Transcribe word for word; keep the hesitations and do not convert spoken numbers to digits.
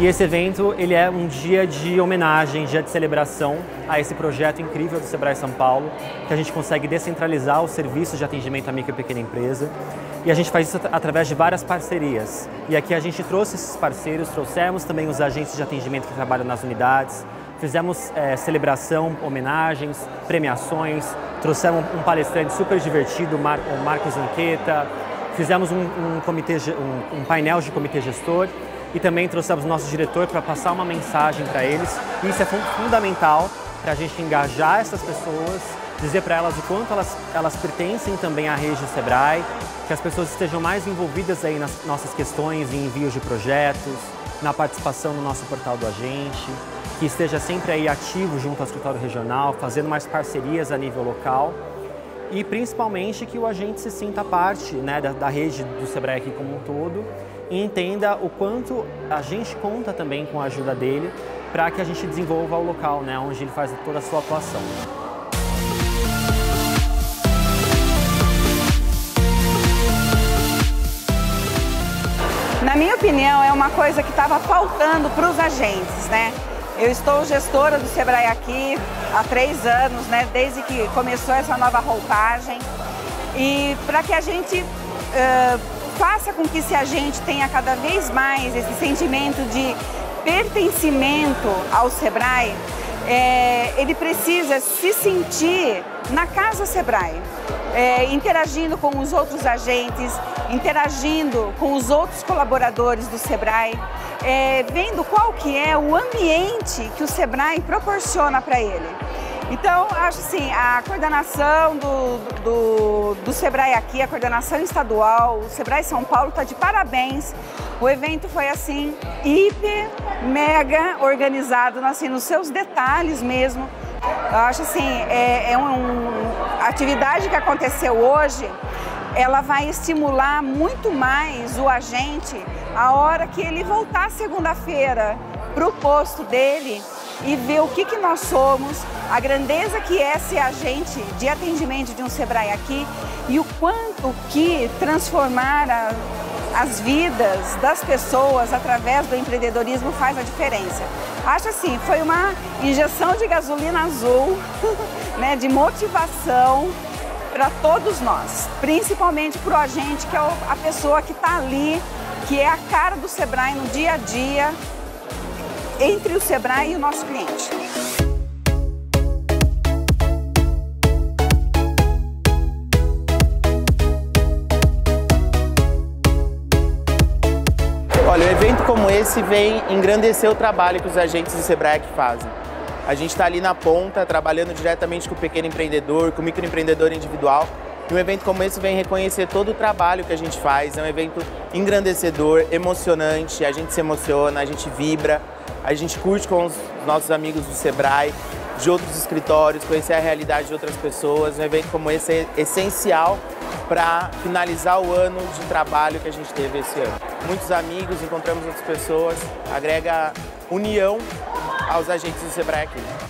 E esse evento ele é um dia de homenagem, dia de celebração a esse projeto incrível do Sebrae São Paulo, que a gente consegue descentralizar os serviços de atendimento à micro e pequena empresa. E a gente faz isso através de várias parcerias. E aqui a gente trouxe esses parceiros, trouxemos também os agentes de atendimento que trabalham nas unidades, fizemos é, celebração, homenagens, premiações, trouxemos um palestrante super divertido, Mar o Marcos Anqueta, fizemos um, um, comitê, um, um painel de comitê gestor, e também trouxemos o nosso diretor para passar uma mensagem para eles. Isso é fundamental para a gente engajar essas pessoas, dizer para elas o quanto elas, elas pertencem também à rede Sebrae, que as pessoas estejam mais envolvidas aí nas nossas questões, em envios de projetos, na participação no nosso portal do agente, que esteja sempre aí ativo junto ao escritório regional, fazendo mais parcerias a nível local e principalmente que o agente se sinta parte, né, da, da rede do Sebrae aqui como um todo, e entenda o quanto a gente conta também com a ajuda dele para que a gente desenvolva o local, né, onde ele faz toda a sua atuação. Na minha opinião, é uma coisa que estava faltando para os agentes, né? Eu estou gestora do Sebrae aqui há três anos, né? Desde que começou essa nova roupagem. E para que a gente uh, faça com que esse agente tenha cada vez mais esse sentimento de pertencimento ao Sebrae, é, ele precisa se sentir na casa Sebrae, é, interagindo com os outros agentes, interagindo com os outros colaboradores do Sebrae, é, vendo qual que é o ambiente que o Sebrae proporciona para ele. Então, acho assim, a coordenação do, do, do Sebrae aqui, a coordenação estadual, o Sebrae São Paulo está de parabéns. O evento foi assim, hiper, mega organizado, assim, nos seus detalhes mesmo. Eu acho assim, é, é um, a atividade que aconteceu hoje, ela vai estimular muito mais o agente a hora que ele voltar segunda-feira para o posto dele e ver o que, que nós somos, a grandeza que é ser agente de atendimento de um Sebrae aqui e o quanto que transformar a, as vidas das pessoas através do empreendedorismo faz a diferença. Acho assim, foi uma injeção de gasolina azul, né, de motivação para todos nós, principalmente para o agente, que é a pessoa que está ali, que é a cara do Sebrae no dia a dia, entre o Sebrae e o nosso cliente. Olha, um evento como esse vem engrandecer o trabalho que os agentes do Sebrae fazem. A gente está ali na ponta, trabalhando diretamente com o pequeno empreendedor, com o microempreendedor individual. E um evento como esse vem reconhecer todo o trabalho que a gente faz. É um evento engrandecedor, emocionante, a gente se emociona, a gente vibra, a gente curte com os nossos amigos do Sebrae, de outros escritórios, conhecer a realidade de outras pessoas. Um evento como esse é essencial para finalizar o ano de trabalho que a gente teve esse ano. Muitos amigos, encontramos outras pessoas, agrega união aos agentes do Sebrae aqui.